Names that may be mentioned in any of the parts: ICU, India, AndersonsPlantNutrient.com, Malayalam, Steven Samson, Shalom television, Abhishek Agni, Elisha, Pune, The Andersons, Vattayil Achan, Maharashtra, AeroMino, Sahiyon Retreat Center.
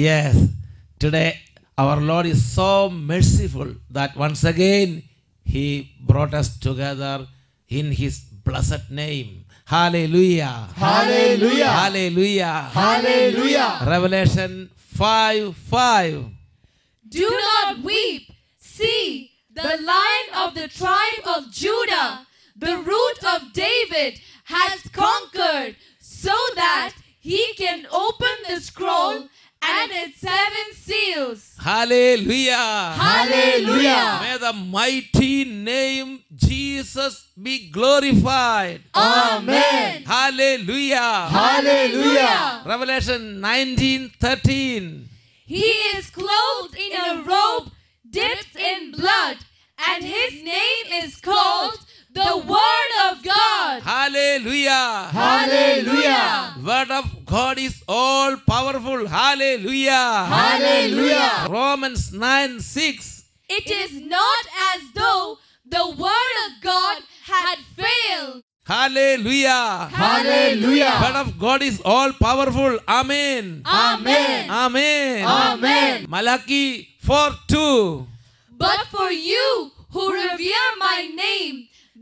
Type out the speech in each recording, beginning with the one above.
Yes, today our Lord is so merciful that once again He brought us together in His blessed name. Hallelujah! Hallelujah! Hallelujah! Hallelujah! Revelation 5:5. Do not weep. See, the Lion of the tribe of Judah, the root of David, has conquered, so that He can open the scroll and its 7 seals. Hallelujah! Hallelujah! May the mighty name Jesus be glorified. Amen! Hallelujah! Hallelujah! Revelation 19:13. He is clothed in a robe dipped in blood, and His name is called the Word of God. Hallelujah! Hallelujah! Word of God is all powerful. Hallelujah! Hallelujah! Romans 9:6. It is not as though the Word of God had failed. Hallelujah! Hallelujah! The word of God is all powerful. Amen! Amen! Amen! Amen! Malachi 4:2. But for you who revere My name,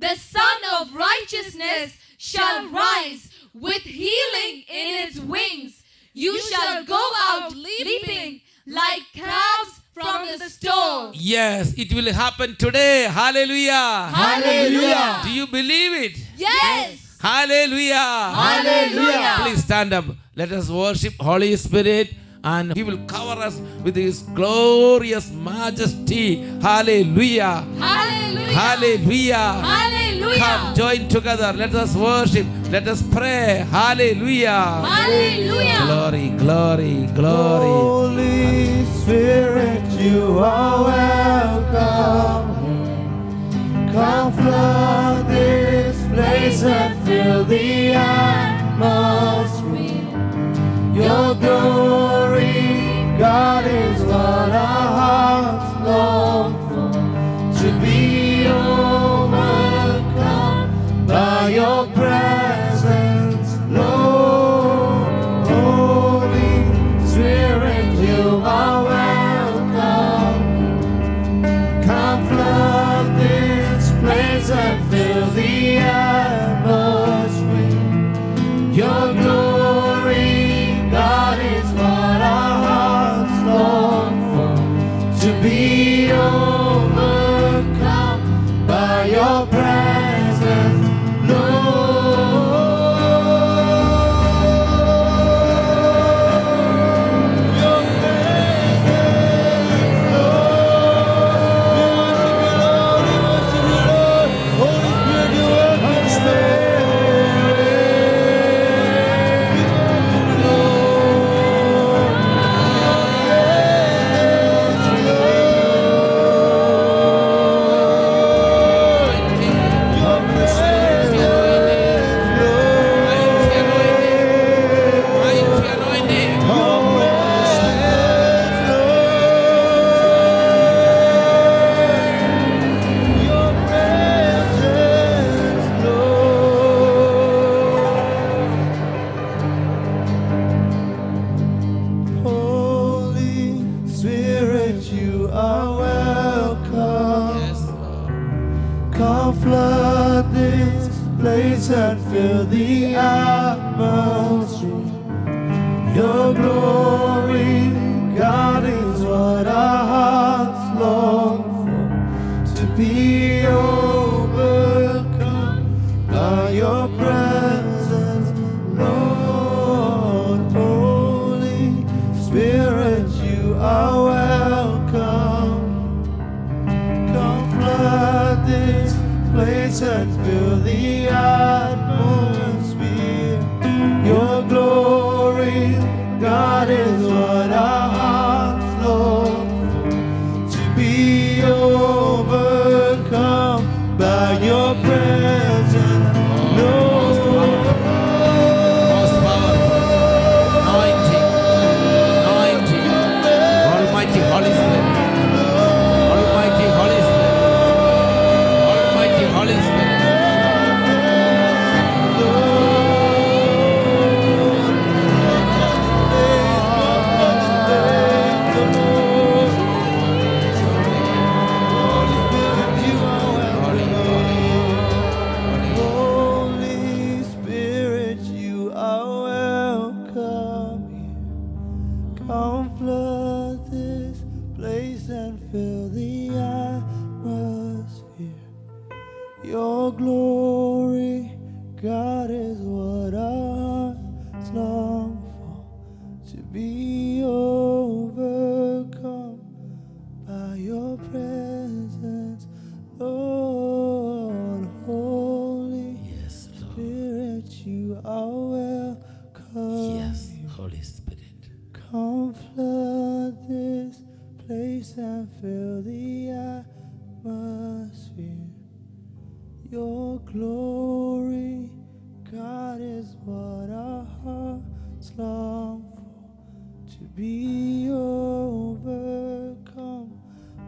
the Son of Righteousness shall rise with healing in its wings. You shall go out leaping like calves from the stall. Yes, it will happen today. Hallelujah. Hallelujah. Do you believe it? Yes. Hallelujah. Hallelujah. Please stand up. Let us worship Holy Spirit, and He will cover us with His glorious majesty. Hallelujah. Hallelujah. Hallelujah. Hallelujah. Come, join together. Let us worship. Let us pray. Hallelujah. Hallelujah. Glory, glory, glory. Holy Spirit, You are welcome. Come flood this place and fill the atmosphere. Your glory, God, is what our hearts long for, to be overcome by Your presence, Lord. Holy Spirit, You are welcome. Come flood this place and fill the atmosphere. Your glory, God, is what our hearts long for, to be overcome by Your presence, Lord. Your presence, Lord. We worship You, Lord. Holy Spirit, You are Holy Spirit. your glory, God, is what I long for, to be overcome by your presence, Lord. Holy, yes, Lord. Spirit, you are welcome. Yes, Holy Spirit. Come flood this place and fill the atmosphere. Your glory, God, is what our hearts long for, to be overcome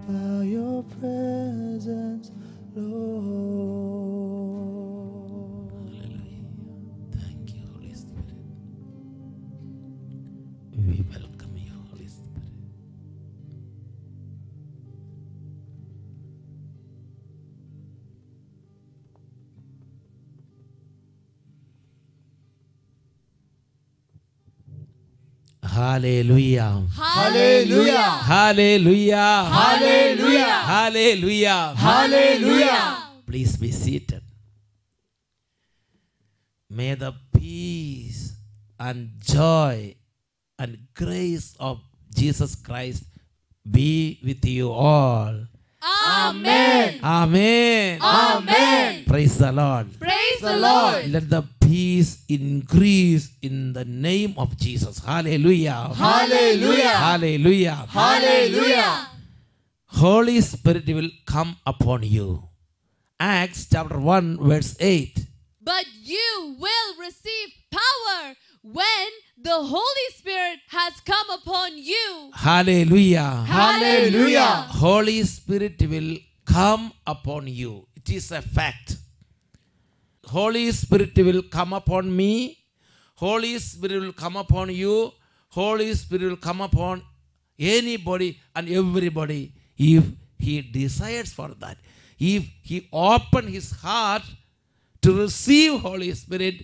by your presence, Lord. Hallelujah. Thank you, Holy Spirit. We welcome you, Holy Spirit. Hallelujah. Hallelujah. Hallelujah. Hallelujah. Hallelujah. Hallelujah. Please be seated. May the peace and joy and grace of Jesus Christ be with you all. Amen. Amen. Amen. Praise the Lord. Praise the Lord. Let the peace increase in the name of Jesus. Hallelujah. Hallelujah. Hallelujah. Hallelujah. Holy Spirit will come upon you. Acts chapter 1 verse 8. But you will receive power when the Holy Spirit has come upon you. Hallelujah. Hallelujah. Holy Spirit will come upon you. It is a fact. Holy Spirit will come upon me. Holy Spirit will come upon you. Holy Spirit will come upon anybody and everybody if he desires for that. If he opens his heart to receive Holy Spirit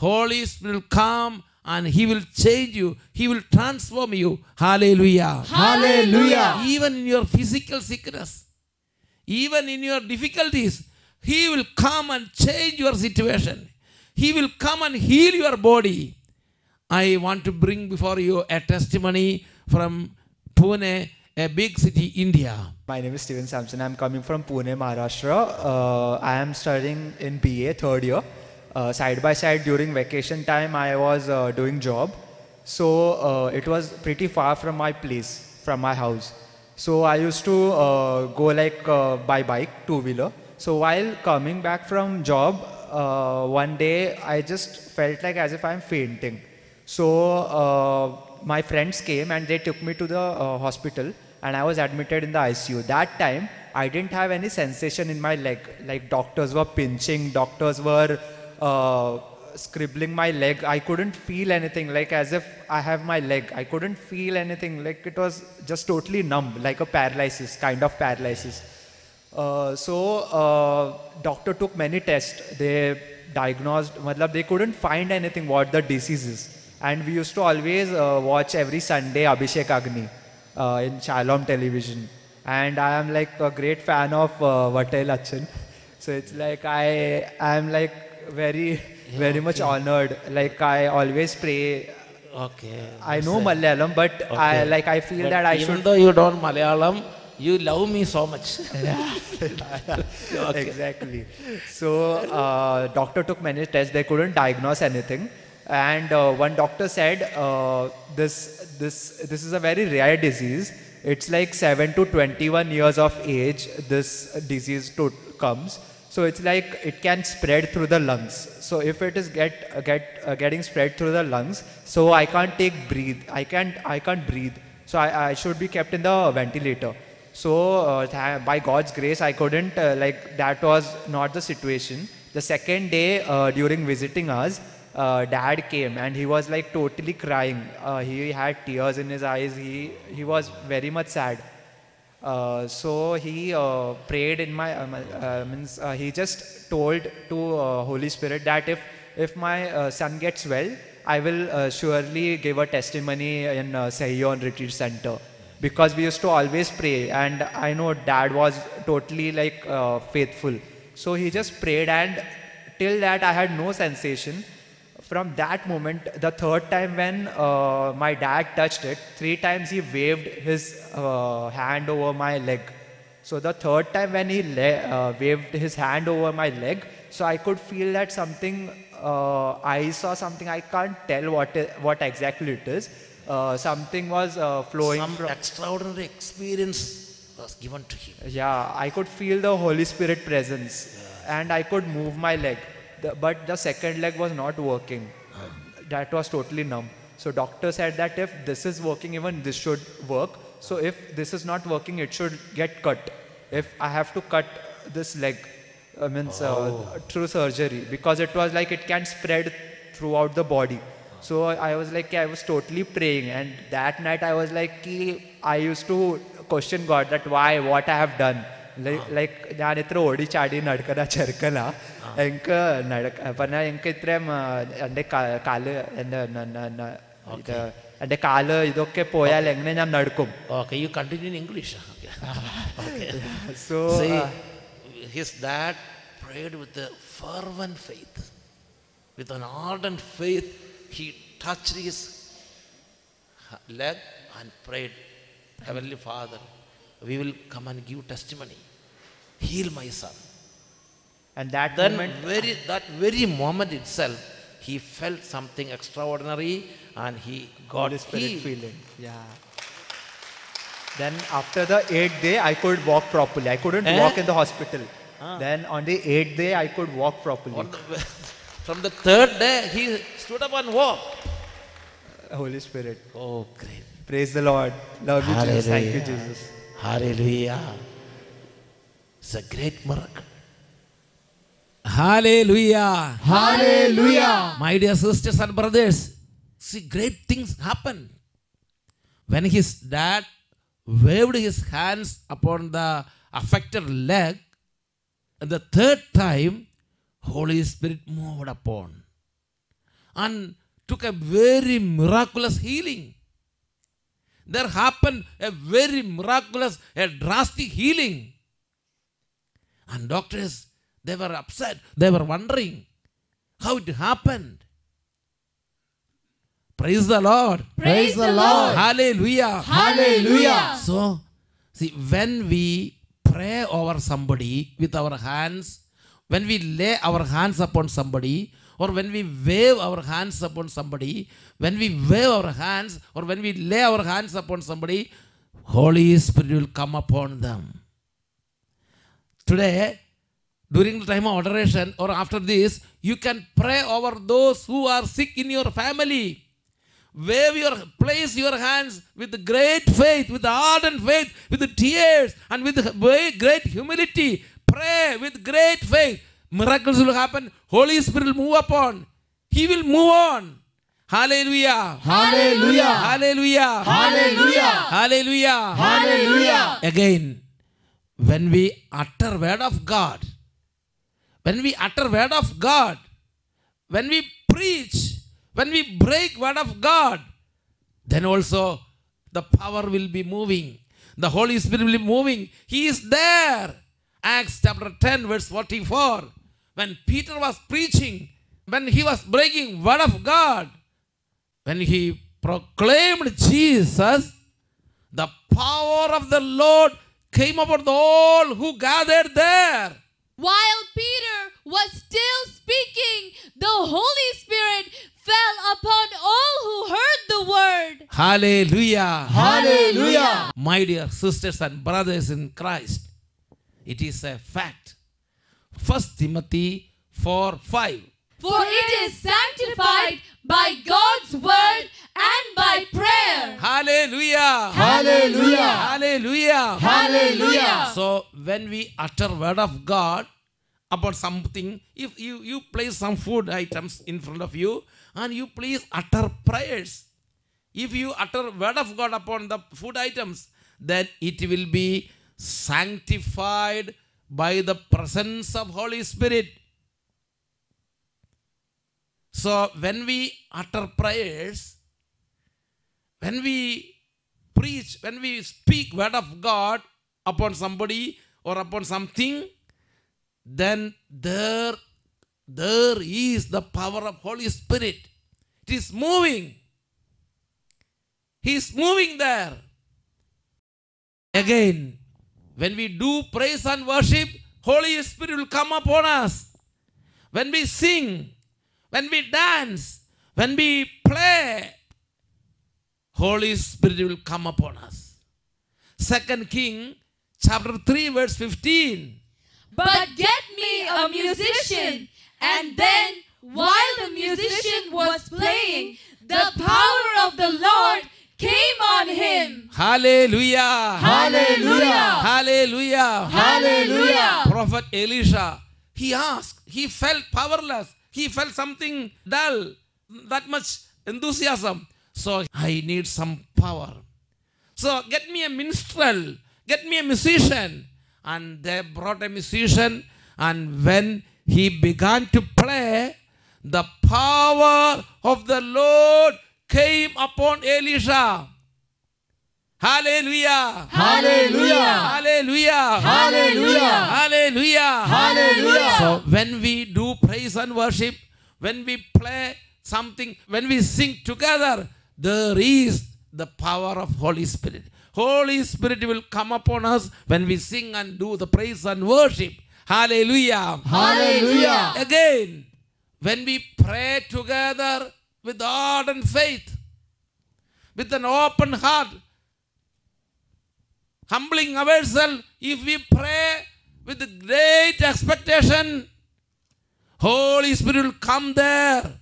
will come and he will change you. He will transform you. Hallelujah. Hallelujah. Even in your physical sickness, even in your difficulties, he will come and change your situation. He will come and heal your body. I want to bring before you a testimony from Pune, a big city, India. My name is Steven Samson. I'm coming from Pune, Maharashtra. I am studying in BA, third year. Side by side during vacation time, I was doing job. So it was pretty far from my place, from my house. So I used to go like by bike, two-wheeler. So while coming back from job, one day I just felt like as if I'm fainting. So my friends came and they took me to the hospital and I was admitted in the ICU. That time, I didn't have any sensation in my leg. Like doctors were pinching, doctors were scribbling my leg. I couldn't feel anything, like as if I have my leg. I couldn't feel anything, like it was just totally numb, like a paralysis, kind of paralysis. Doctor took many tests. They diagnosed, they couldn't find anything what the disease is. And we used to always watch every Sunday Abhishek Agni in Shalom television. And I am like a great fan of Vattayil Achan. So it's like I am like very much honored. Like I always pray. Okay. I know Malayalam, but okay. I feel that I should. Even though you don't Malayalam, you love me so much. Okay. Exactly. So doctor took many tests. They couldn't diagnose anything. And one doctor said, this is a very rare disease. It's like 7 to 21 years of age, this disease comes. So it's like it can spread through the lungs. So if it is getting spread through the lungs, so I can't I can't breathe. So I should be kept in the ventilator. So by God's grace, I couldn't, that was not the situation. The second day during visiting us, dad came and he was like totally crying. He had tears in his eyes. He was very much sad. So he prayed in my, he just told to Holy Spirit that if my son gets well, I will surely give a testimony in Sahiyon Retreat Center. Because we used to always pray and I know dad was totally faithful. So he just prayed, and till that I had no sensation. From that moment, the third time when my dad touched it, 3 times he waved his hand over my leg. So the third time when he waved his hand over my leg, so I could feel that something, I saw something, I can't tell what exactly it is. Something was flowing. Some extraordinary experience was given to him. Yeah, I could feel the Holy Spirit presence, yeah. And I could move my leg. But the second leg was not working. That was totally numb. So doctor said that if this is working, even this should work. So if this is not working, it should get cut. If I have to cut this leg, through surgery, because it was like it can spread throughout the body. So I was like, I was totally praying. And that night I was like, I used to question God that why, what I have done. Like I was okay, you continue in English. Okay. So see, his dad prayed with a fervent faith. With an ardent faith, he touched his leg and prayed, Heavenly Father, we will come and give testimony. Heal my son. And that then moment, that very moment itself, he felt something extraordinary, and he got the spirit feeling. Yeah. Then after the 8th day, I could walk properly. I couldn't walk in the hospital. Then on the 8th day, I could walk properly. From the 3rd day, he stood up and walked. Holy Spirit. Oh, great. Praise the Lord. Love you, Jesus. Thank you, Jesus. Hallelujah. It's a great miracle. Hallelujah. Hallelujah. My dear sisters and brothers, see, great things happen. When his dad waved his hands upon the affected leg, and the 3rd time, Holy Spirit moved upon and took a very miraculous healing. There happened a very miraculous, a drastic healing. And doctors, they were upset. They were wondering how it happened. Praise the Lord. Praise the Lord. Hallelujah. Hallelujah. So, see, when we pray over somebody with our hands, when we lay our hands upon somebody, or when we wave our hands upon somebody, when we wave our hands or when we lay our hands upon somebody, Holy Spirit will come upon them. Today, during the time of adoration or after this, you can pray over those who are sick in your family. Place your hands with great faith, with ardent faith, with tears and with great humility. Pray with great faith. Miracles will happen. Holy Spirit will move upon. He will move on. Hallelujah. Hallelujah. Hallelujah. Hallelujah. Hallelujah. Hallelujah. Again, when we utter word of God, when we utter word of God, when we preach, when we break word of God, then also the power will be moving. The Holy Spirit will be moving. He is there. Acts chapter 10 verse 44. When Peter was preaching, when he was breaking word of God, when he proclaimed Jesus, the power of the Lord came upon all who gathered there. While Peter was still speaking, the Holy Spirit fell upon all who heard the word. Hallelujah. Hallelujah. My dear sisters and brothers in Christ, it is a fact. 1 Timothy 4:5. For it is sanctified by God's word and by prayer. Hallelujah. Hallelujah. Hallelujah. Hallelujah. So when we utter word of God about something, if you place some food items in front of you and you please utter prayers. If you utter word of God upon the food items, then it will be sanctified by the presence of Holy Spirit. So when we utter prayers, when we preach, when we speak word of God upon somebody or upon something, then there is the power of Holy Spirit. It is moving. He is moving there. Again, when we do praise and worship, Holy Spirit will come upon us. When we sing, when we dance, when we play, Holy Spirit will come upon us. 2 Kings 3:15. But get me a musician, and then while the musician was playing, the power of the Lord came on him. Hallelujah! Hallelujah! Hallelujah! Hallelujah! Prophet Elisha, he asked, he felt powerless, he felt something dull, that much enthusiasm. So I need some power. So get me a minstrel, get me a musician. And they brought a musician, and when he began to play, the power of the Lord came upon Elisha. Hallelujah! Hallelujah! Hallelujah! Hallelujah! Hallelujah! Hallelujah! So when we do praise and worship, when we play something, when we sing together, there is the power of Holy Spirit. Holy Spirit will come upon us when we sing and do the praise and worship. Hallelujah! Hallelujah! Again, when we pray together with ardent faith, with an open heart, humbling ourselves, if we pray with great expectation, Holy Spirit will come there.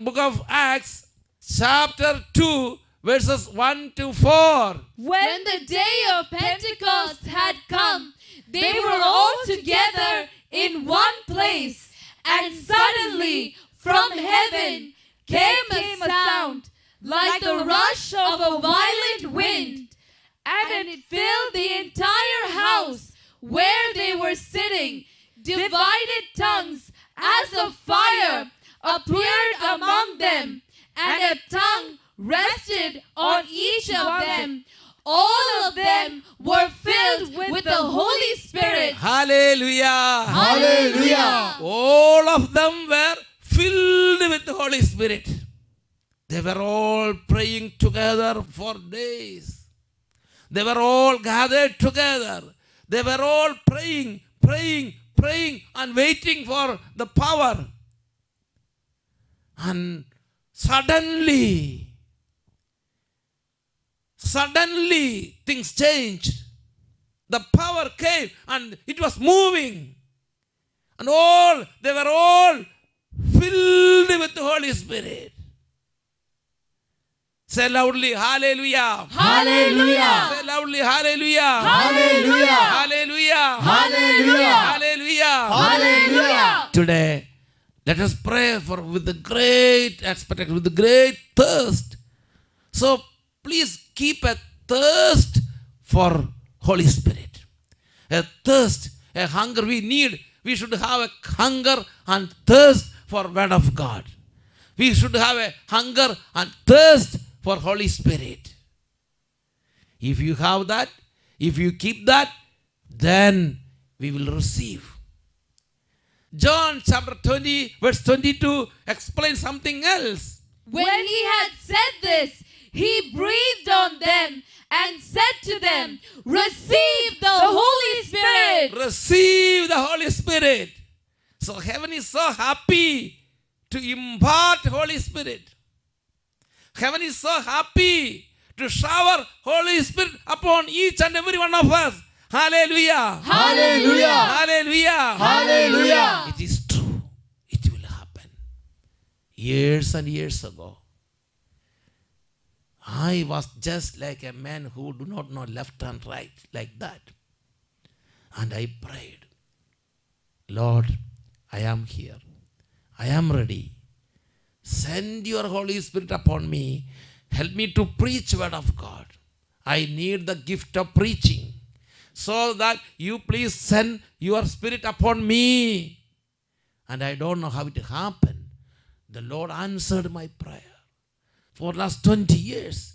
Book of Acts, chapter 2, verses 1 to 4. When the day of Pentecost had come, they were all together in one place, and suddenly from heaven came a sound like the rush of a violent wind, and it filled the entire house where they were sitting. Divided tongues as of fire appeared among them, and a tongue rested on each of them. All of them were filled with the Holy Spirit. Hallelujah! Hallelujah! All of them were filled with the Holy Spirit. They were all praying together for days. They were all gathered together. They were all praying, praying, praying, and waiting for the power. And suddenly things changed. The power came and it was moving. And they were all filled with the Holy Spirit. Say loudly, hallelujah. Hallelujah. Say loudly, hallelujah. Hallelujah. Hallelujah. Hallelujah. Hallelujah. Hallelujah. Today, let us pray for with the great expectation, with the great thirst. So please keep a thirst for Holy Spirit. A thirst, a hunger we need. We should have a hunger and thirst for Word of God. We should have a hunger and thirst for Holy Spirit. If you have that, if you keep that, then we will receive. John chapter 20, verse 22 explains something else. When he had said this, he breathed on them and said to them, receive the Holy Spirit. Receive the Holy Spirit. So heaven is so happy to impart Holy Spirit. Heaven is so happy to shower Holy Spirit upon each and every one of us. Hallelujah. Hallelujah. Hallelujah. Hallelujah. It is true. It will happen. Years and years ago, I was just like a man who do not know left and right, like that. And I prayed, Lord, I am here. I am ready. Send your Holy Spirit upon me. Help me to preach Word of God. I need the gift of preaching. So that you please send your Spirit upon me. And I don't know how it happened. The Lord answered my prayer. For the last 20 years,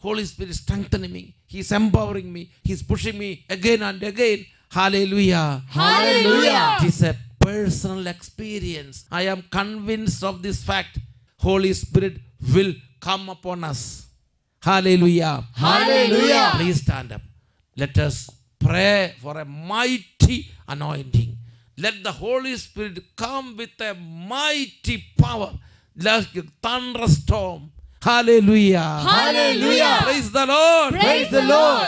Holy Spirit is strengthening me. He is empowering me. He is pushing me again and again. Hallelujah. Hallelujah. It is a personal experience. I am convinced of this fact. Holy Spirit will come upon us. Hallelujah. Hallelujah. Please stand up. Let us pray for a mighty anointing. Let the Holy Spirit come with a mighty power. Let the thunderstorm. Hallelujah. Hallelujah. Praise the Lord. Praise the Lord.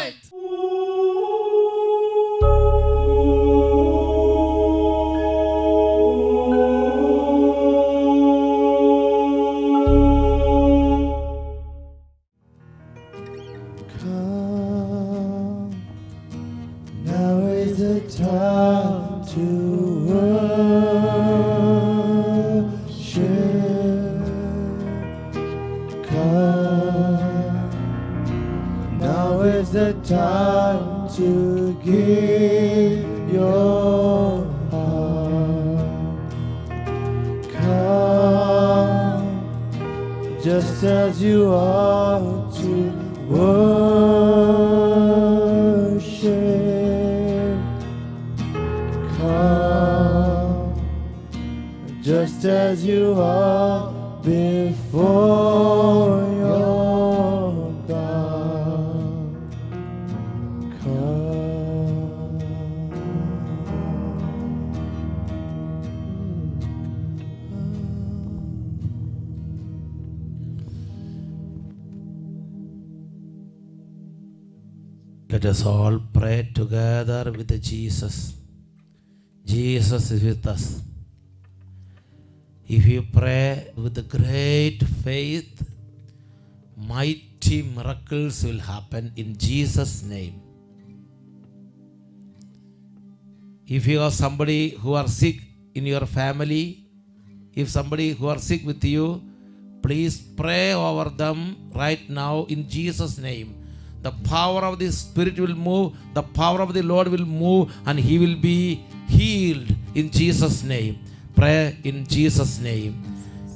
Time to worship. Come, now is the time to give your heart. Come, just as you are to worship. Just as you are before your God, come. Let us all pray together with Jesus. Jesus is with us. If you pray with great faith, mighty miracles will happen in Jesus' name. If you are somebody who are sick in your family, if somebody who are sick with you, please pray over them right now in Jesus' name. The power of the Spirit will move, the power of the Lord will move, and he will be healed in Jesus' name. Pray in Jesus' name.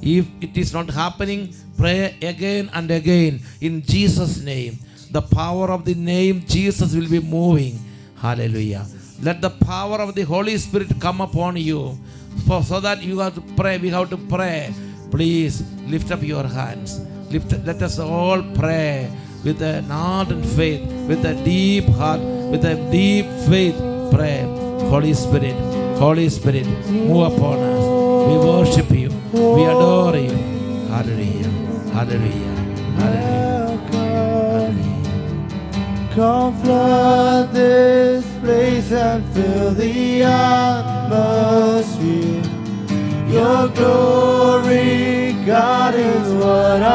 If it is not happening, pray again and again in Jesus' name. The power of the name Jesus will be moving. Hallelujah. Let the power of the Holy Spirit come upon you. So that you have to pray, we have to pray. Please lift up your hands. Let us all pray with an ardent faith, with a deep heart, with a deep faith. Pray, Holy Spirit. Holy Spirit, move upon us. We worship you. We adore you. Hallelujah. Hallelujah. Hallelujah. Hallelujah. Come flood this place and fill the atmosphere. Your glory, God, is what our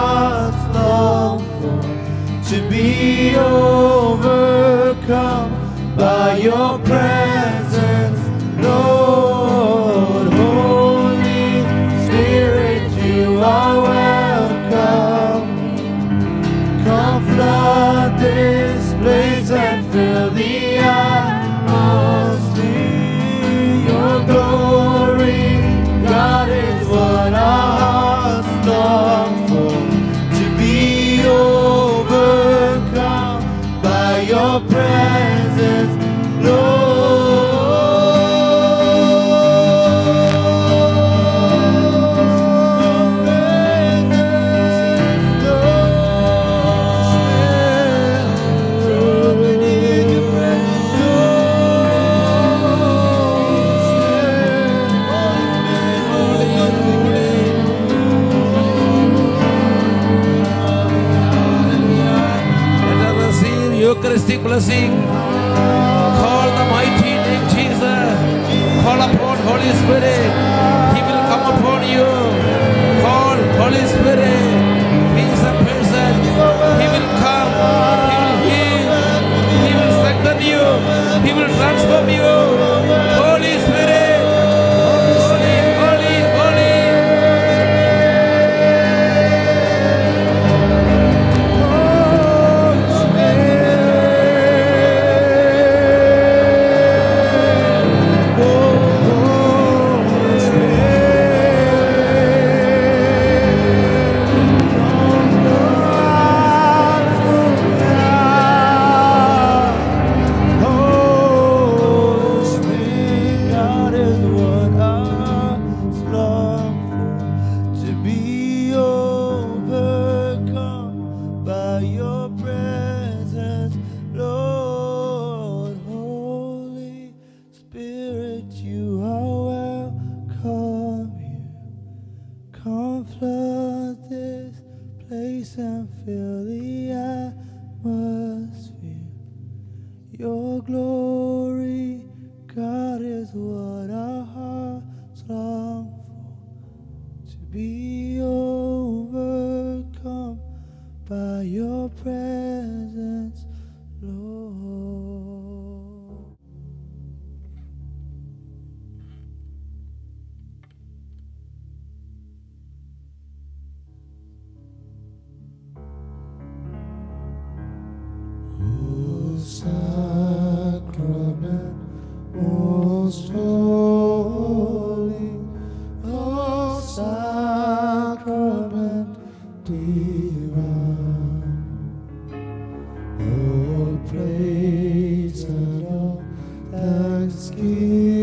hearts long for. To be overcome by your presence. Lord, Holy Spirit, you are welcome. Come flood this place and fill the atmosphere. Your glory, God, is what our hearts long for. To be overcome by your presence, Lord. Eucharistic blessing. Call the mighty name Jesus. Call upon Holy Spirit. He will come upon you. Call Holy Spirit. He is a person. He will come. He will heal. He will strengthen you. He will transform you. Holy Spirit. that you are welcome here. Come flood this place and fill the atmosphere. Your glory, God, is what our hearts long for. To be overcome by your presence, Lord. Sacrament most holy, O sacrament divine, O praise and all thanksgiving.